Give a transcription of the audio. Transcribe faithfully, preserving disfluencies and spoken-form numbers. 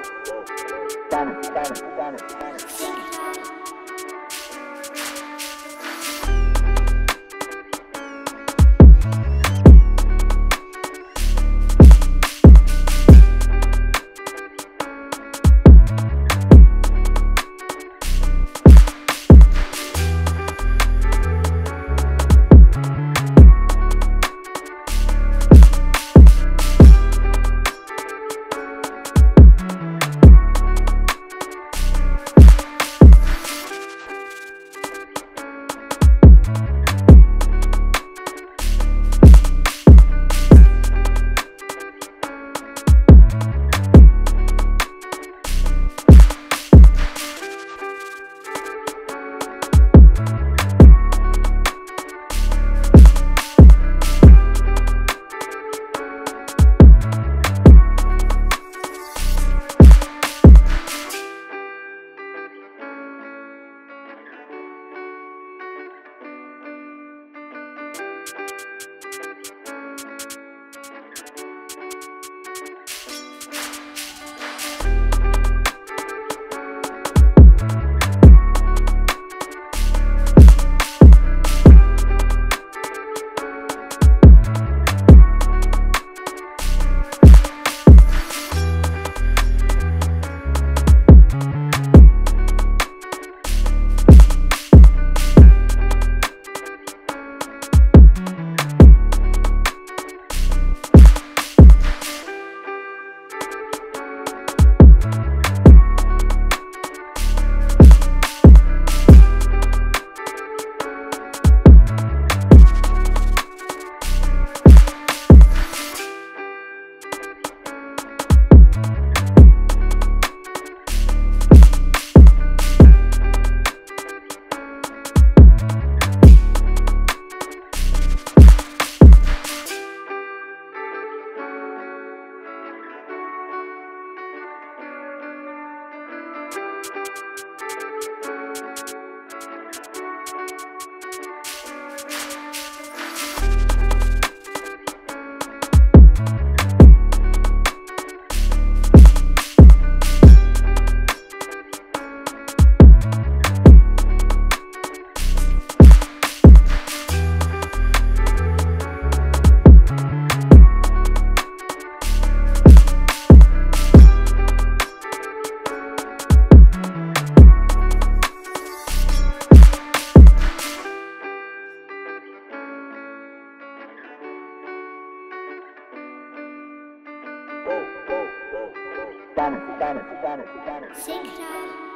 Banner, banner, banner, banner. Banner, banner, banner, banner. Sing it out.